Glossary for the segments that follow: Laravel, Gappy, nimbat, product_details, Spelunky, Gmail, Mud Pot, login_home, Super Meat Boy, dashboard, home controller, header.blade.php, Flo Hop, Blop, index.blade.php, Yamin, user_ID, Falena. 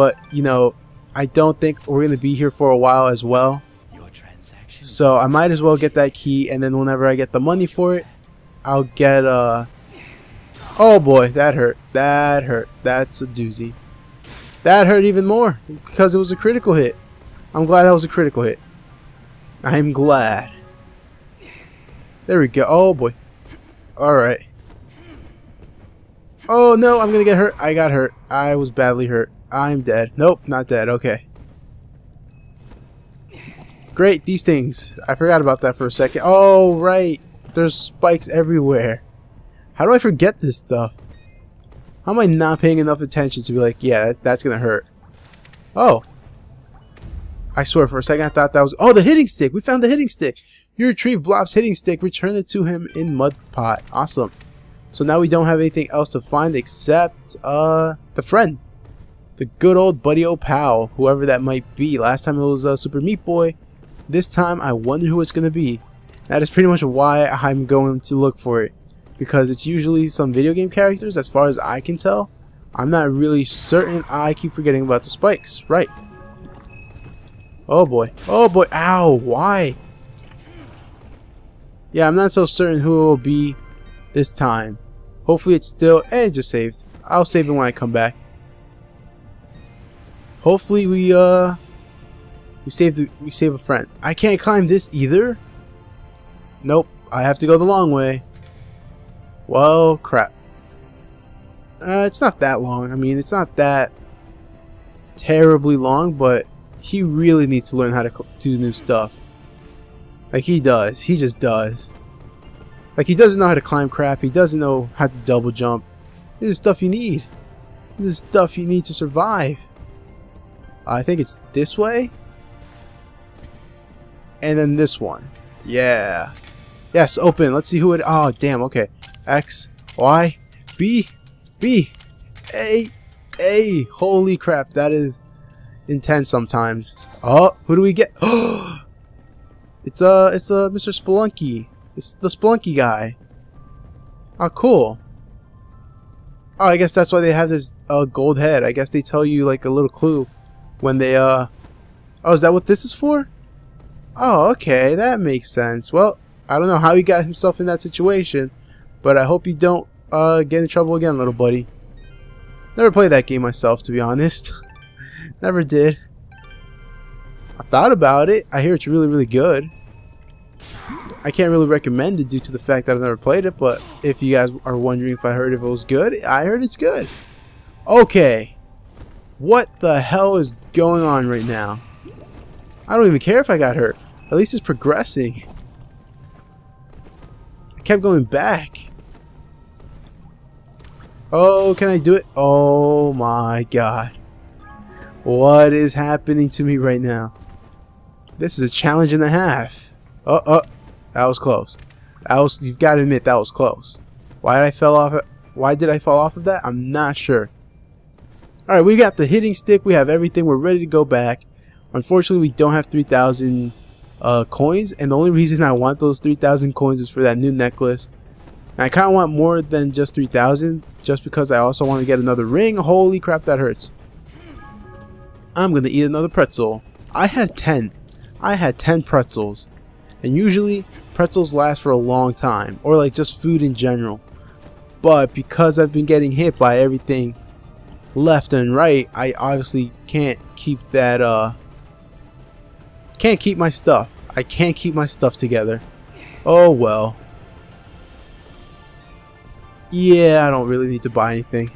but you know, I don't think we're going to be here for a while as well. So I might as well get that key, and then whenever I get the money for it, I'll get oh boy, that hurt. That hurt. That's a doozy. That hurt even more because it was a critical hit. I'm glad that was a critical hit. I'm glad. There we go. Oh boy. Alright. Oh no, I'm gonna get hurt. I got hurt. I was badly hurt. I'm dead. Nope, not dead. Okay. Great, these things. I forgot about that for a second. Oh, right. There's spikes everywhere. How do I forget this stuff? How am I not paying enough attention to be like, yeah, that's gonna hurt. Oh. I swear for a second I thought that was... Oh, the hitting stick! We found the hitting stick! You retrieve Blop's hitting stick. Return it to him in Mud Pot. Awesome. So now we don't have anything else to find except the friend. The good old buddy old pal, whoever that might be. Last time it was Super Meat Boy. This time I wonder who it's going to be. That is pretty much why I'm going to look for it. Because it's usually some video game characters, as far as I can tell. I'm not really certain. I keep forgetting about the spikes. Right. Oh boy. Oh boy. Ow. Why? Yeah, I'm not so certain who it will be this time. Hopefully it's still... Hey, it just saved. I'll save it when I come back. Hopefully we save a friend. I can't climb this either. Nope. I have to go the long way. Well, crap. It's not that long. I mean, it's not that terribly long, but he really needs to learn how to do new stuff. Like, he does. He just does. Like, he doesn't know how to climb crap. He doesn't know how to double jump. This is stuff you need. This is stuff you need to survive. I think it's this way. And then this one. Yeah. Yes, open. Let's see who it... Oh, damn. Okay. X, Y, B, B, A. Holy crap. That is intense sometimes. Oh, who do we get? Oh! It's Mr. Spelunky. It's the Spelunky guy. Oh, cool. Oh, I guess that's why they have this gold head. I guess they tell you like a little clue when they Oh, is that what this is for? Oh, okay, that makes sense. Well, I don't know how he got himself in that situation, but I hope you don't get in trouble again, little buddy. Never played that game myself, to be honest. Never did. I thought about it. I hear it's really, really good. I can't really recommend it due to the fact that I've never played it, but if you guys are wondering if I heard if it was good, I heard it's good. Okay. What the hell is going on right now? I don't even care if I got hurt. At least it's progressing. I kept going back. Oh, can I do it? Oh my god. What is happening to me right now? This is a challenge and a half. Oh, that was close. You've got to admit that was close. Why did I fall off of that? I'm not sure. All right, we got the hitting stick. We have everything. We're ready to go back. Unfortunately, we don't have 3,000 coins, and the only reason I want those 3,000 coins is for that new necklace. And I kind of want more than just 3,000, just because I also want to get another ring. Holy crap, that hurts. I'm gonna eat another pretzel. I had 10. I had 10 pretzels. And usually pretzels last for a long time, or like just food in general. But because I've been getting hit by everything left and right, I obviously can't keep that can't keep my stuff. I can't keep my stuff together. Oh well. Yeah, I don't really need to buy anything.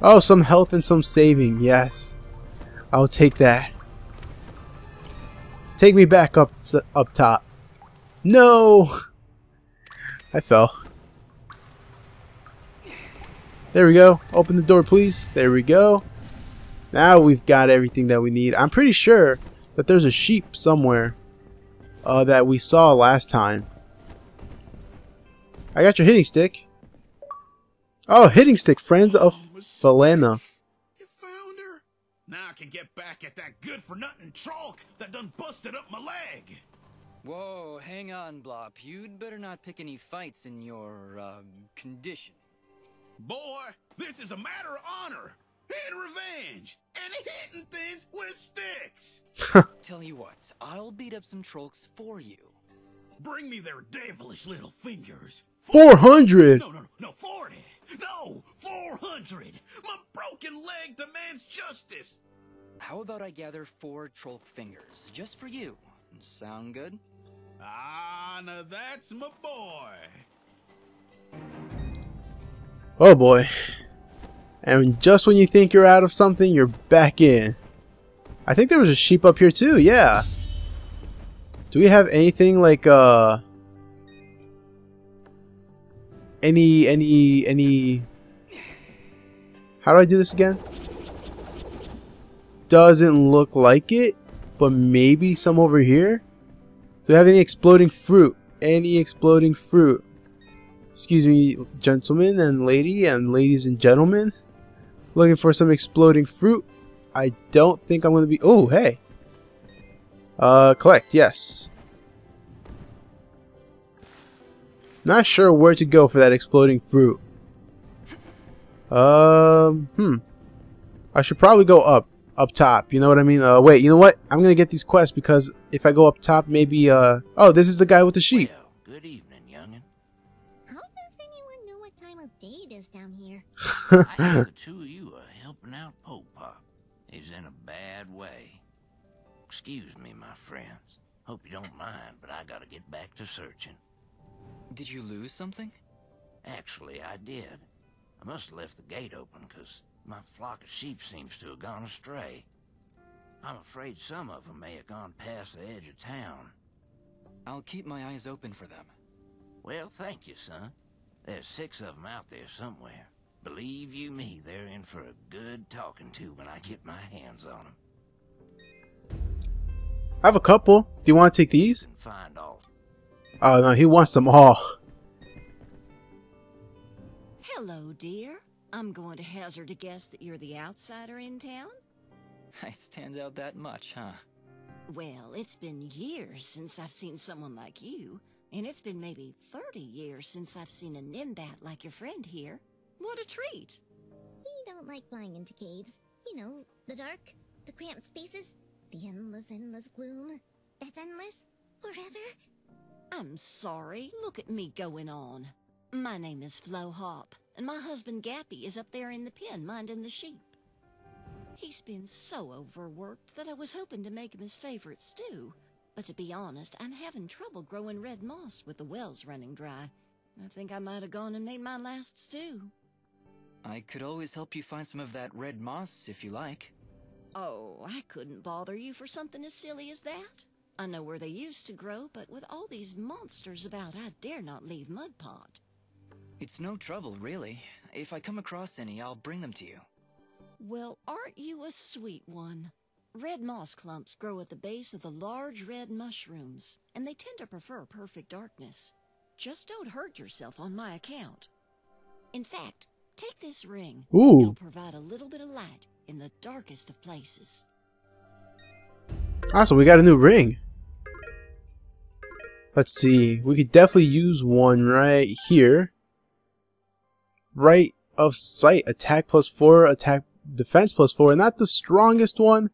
Oh, some health and some saving, yes. I'll take that. Take me back up top. No! I fell. There we go. Open the door, please. There we go. Now we've got everything that we need. I'm pretty sure that there's a sheep somewhere that we saw last time. I got your hitting stick. Oh, hitting stick. Friends of Falena. Now I can get back at that good-for-nothing trolk that done busted up my leg. Whoa, hang on, Blop. You'd better not pick any fights in your, condition. Boy, this is a matter of honor. and revenge and hitting things with sticks. Tell you what, I'll beat up some trolls for you. Bring me their devilish little fingers. 400. No, 40. No, 400. My broken leg demands justice. How about I gather 4 troll fingers just for you? Sound good? Ah, now that's my boy. Oh boy. And just when you think you're out of something, you're back in. I think there was a sheep up here too, yeah. Do we have anything like any how do I do this again? Doesn't look like it, but maybe some over here. Do we have any exploding fruit? Any exploding fruit? Excuse me, gentlemen and lady and ladies and gentlemen. Looking for some exploding fruit. I don't think I'm gonna be. Oh, hey. Collect, yes. Not sure where to go for that exploding fruit. I should probably go up top. You know what I mean? Wait. You know what? I'm gonna get these quests because if I go up top, maybe. Oh, this is the guy with the sheep. Well, good evening. Down here. I know the two of you are helping out Pop. He's in a bad way. Excuse me, my friends. Hope you don't mind, but I gotta get back to searching. Did you lose something? Actually, I did. I must have left the gate open because my flock of sheep seems to have gone astray. I'm afraid some of them may have gone past the edge of town. I'll keep my eyes open for them. Well, thank you, son. There's 6 of them out there somewhere. Believe you me, they're in for a good talking to when I get my hands on them. I have a couple. Do you want to take these? Find all. Oh, no, he wants them all. Hello, dear. I'm going to hazard a guess that you're the outsider in town? I stand out that much, huh? Well, it's been years since I've seen someone like you. And it's been maybe 30 years since I've seen a nimbat like your friend here. What a treat! We don't like flying into caves. You know, the dark, the cramped spaces, the endless gloom. That's endless forever. I'm sorry. Look at me going on. My name is Flo Hop, and my husband Gappy is up there in the pen minding the sheep. He's been so overworked that I was hoping to make him his favorite stew. But to be honest, I'm having trouble growing red moss with the wells running dry. I think I might have gone and made my last stew. I could always help you find some of that red moss if you like. Oh, I couldn't bother you for something as silly as that. I know where they used to grow, but with all these monsters about, I dare not leave Mud Pot. It's no trouble, really. If I come across any, I'll bring them to you. Well, aren't you a sweet one? Red moss clumps grow at the base of the large red mushrooms, and they tend to prefer perfect darkness. Just don't hurt yourself on my account. In fact, take this ring. Ooh. It'll provide a little bit of light in the darkest of places. Awesome, we got a new ring. Let's see. We could definitely use one right here. Right of sight, attack +4, attack defense +4. Not the strongest one,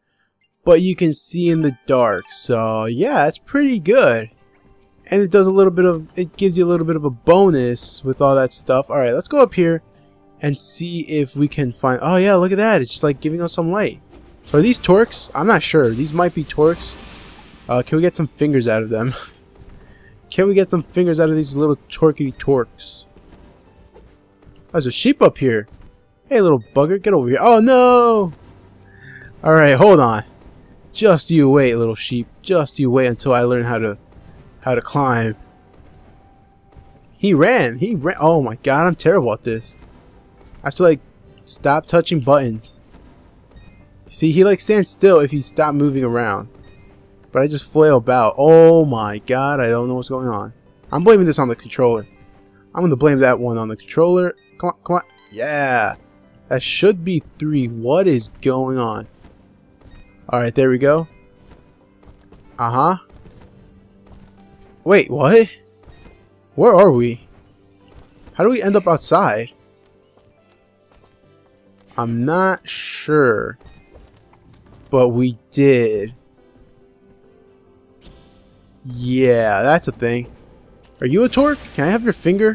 but you can see in the dark, so yeah, it's pretty good. And it does a little bit of, it gives you a little bit of a bonus with all that stuff. Alright, let's go up here and see if we can find, oh yeah, look at that, it's just like giving us some light. Are these torques? I'm not sure, these might be torques. Can we get some fingers out of them? Can we get some fingers out of these little torquey torques? Oh, there's a sheep up here. Hey little bugger, get over here. Oh no! Alright, hold on. Just you wait, little sheep. Just you wait until I learn how to climb. He ran. He ran. Oh my god, I'm terrible at this. I have to like stop touching buttons. See, he like stands still if he stopped moving around. But I just flail about. Oh my god, I don't know what's going on. I'm blaming this on the controller. I'm gonna blame that one on the controller. Come on, come on. Yeah, that should be 3. What is going on? Alright, there we go. Uh-huh. Wait, what? Where are we? How do we end up outside? I'm not sure, but we did. Yeah, that's a thing. Are you a Torque? Can I have your finger?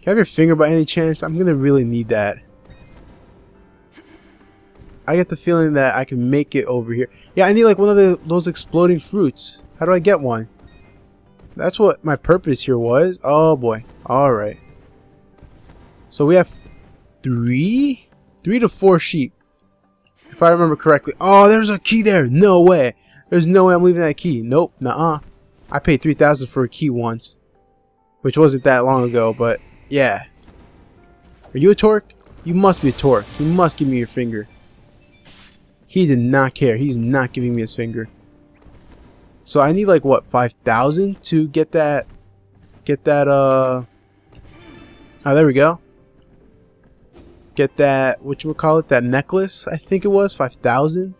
Can I have your finger by any chance? I'm gonna really need that. I get the feeling that I can make it over here. Yeah, I need like one of those exploding fruits. How do I get one? That's what my purpose here was. Oh boy. Alright. So we have three to four sheep, if I remember correctly. Oh, there's a key there. No way. There's no way I'm leaving that key. Nope. Nuh-uh. I paid $3,000 for a key once, which wasn't that long ago, but yeah. Are you a Torque? You must be a Torque. You must give me your finger. He did not care. He's not giving me his finger. So I need like what, 5,000 to get that? Oh, there we go. Get that, whatchamacallit, that necklace, I think it was, 5,000?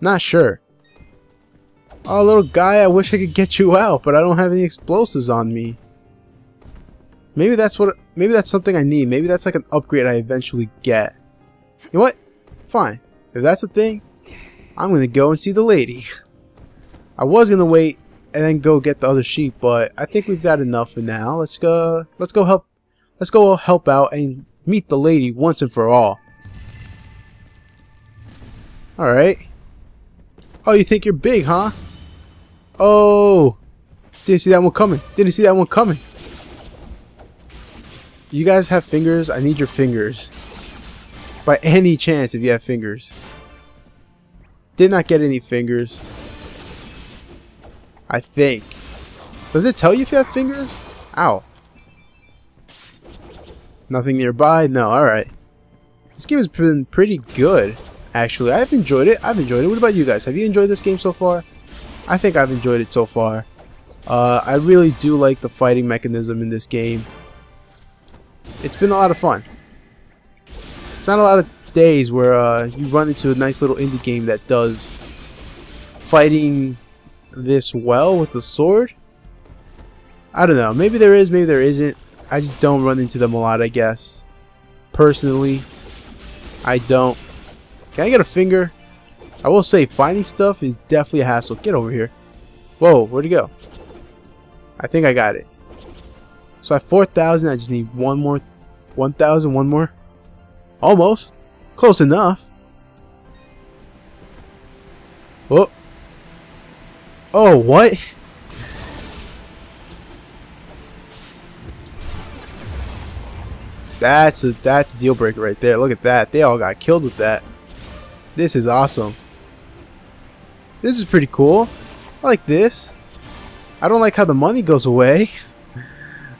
Not sure. Oh, little guy, I wish I could get you out, but I don't have any explosives on me. Maybe that's something I need. Maybe that's like an upgrade I eventually get. You know what? Fine. If that's a thing, I'm gonna go and see the lady. I was gonna wait and then go get the other sheep, but I think we've got enough for now. Let's go help out and meet the lady once and for all. Alright. Oh, you think you're big, huh? Oh! Didn't see that one coming. Didn't see that one coming. You guys have fingers? I need your fingers. By any chance, if you have fingers. Did not get any fingers, I think. Does it tell you if you have fingers? Ow. Nothing nearby? No, alright. This game has been pretty good, actually. I've enjoyed it. I've enjoyed it. What about you guys? Have you enjoyed this game so far? I think I've enjoyed it so far. I really do like the fighting mechanism in this game. It's been a lot of fun. It's not a lot of days where you run into a nice little indie game that does fighting this well with the sword. I don't know. Maybe there is, maybe there isn't. I just don't run into them a lot, I guess. Personally, I don't. Can I get a finger? I will say, finding stuff is definitely a hassle. Get over here. Whoa, where'd he go? I think I got it. So I have 4,000. I just need one more. 1,000, one more. Almost. Close enough. Whoa. Oh, what? That's a deal breaker right there. Look at that. They all got killed with that. This is awesome. This is pretty cool. I like this. I don't like how the money goes away.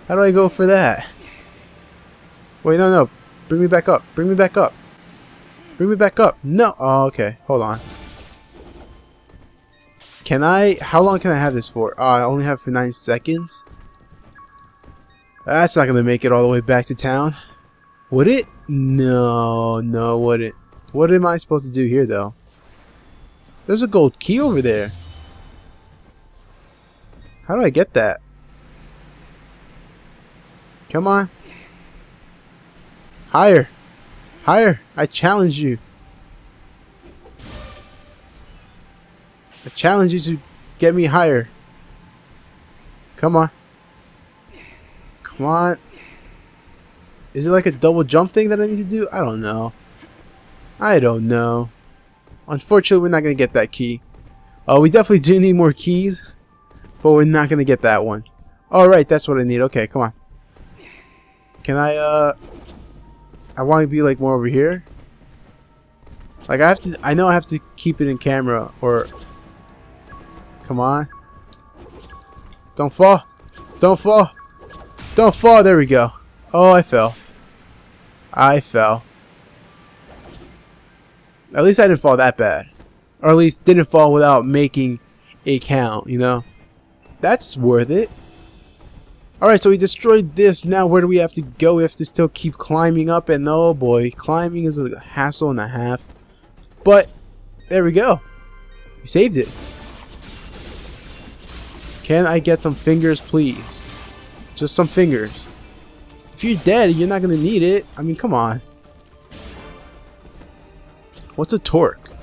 How do I go for that? Wait, no. Bring me back up. Bring me back up. Bring me back up. No. Oh, okay. Hold on. Can I... How long can I have this for? Oh, I only have it for 9 seconds. That's not going to make it all the way back to town. Would it? No, would it? What am I supposed to do here, though? There's a gold key over there. How do I get that? Come on. Higher. Higher. I challenge you. I challenge you to get me higher. Come on. Come on. Is it like a double jump thing that I need to do? I don't know. I don't know. Unfortunately, we're not going to get that key. We definitely do need more keys, but we're not going to get that one. Alright, that's what I need. Okay, come on. Can I want to be like more over here. Like I have to, I know I have to keep it in camera or... Come on. Don't fall. Don't fall. Don't fall. There we go. Oh, I fell. I fell. At least I didn't fall that bad. Or at least didn't fall without making a count, you know? That's worth it. Alright, so we destroyed this. Now where do we have to go? We have to still keep climbing up, and oh boy, climbing is a hassle and a half. But, there we go. We saved it. Can I get some fingers, please? Just some fingers. If you're dead, you're not gonna need it. I mean, come on. What's a torque?